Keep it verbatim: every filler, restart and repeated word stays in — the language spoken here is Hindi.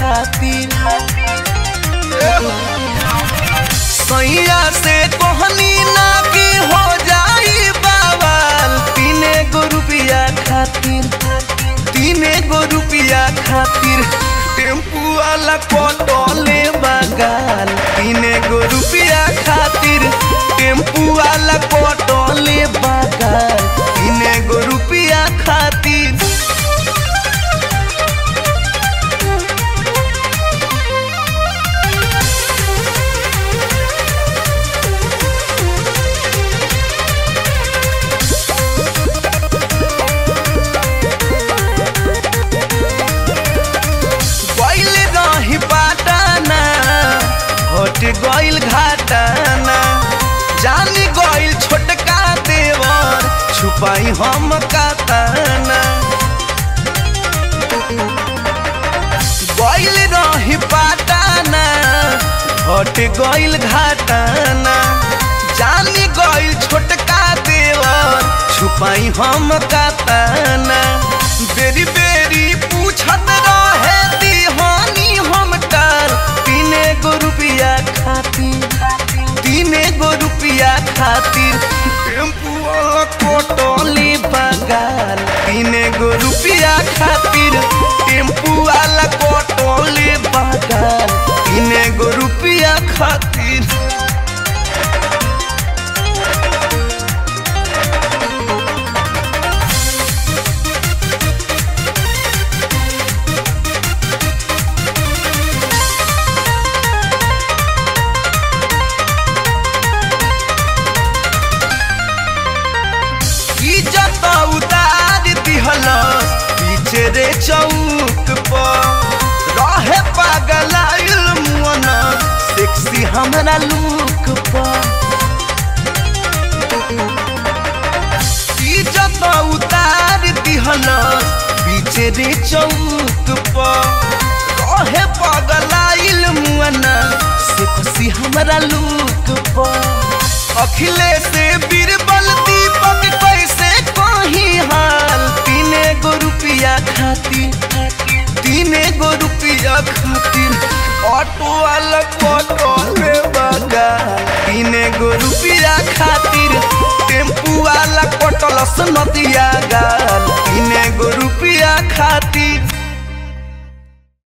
खातिर सैया से कहनी ना कि हो जाई बवाल तीने गो रुपया खातिर तीने गो रुपया खातिर टेम्पू वाला कटले बगाल तीने गो रुपया खातिर टेम्पू वाला कटले बगाल तीने गो रुपया खातिर। गोइल घाटाना जानी गोइल छोटका देवर छुपाई हम काताना गोइल रही पाताना हट गोइल घाटाना जानी गोइल छोटका देवर छुपाई हम काताना बेरी बेरी पूछत रहे दीवानी हम तार तीने गो रुपया तीने गो रुपया खातिर टेम्पू वाला कटले बगाल तीने गो रुपया खातिर टेम्पू वाला कटले बगाल तीने गो रुपया खातिर। चौक पर रहे पागल मुना सेक्सी हमरा लुक पर जब उतार दिहल पीछे रे चौक पर रहे पागल मुना सेक्सी हमरा लुक पर अखिलेश बीरबल दीपक कैसे कहीं हाल तीने गो रुपया खातिर तीने गो रुपया खातिर ऑटो वाला कटले बगाल तीने गो रुपया खातिर टेम्पू वाला कटलस नदिया गाल तीने गो रुपया खातिर।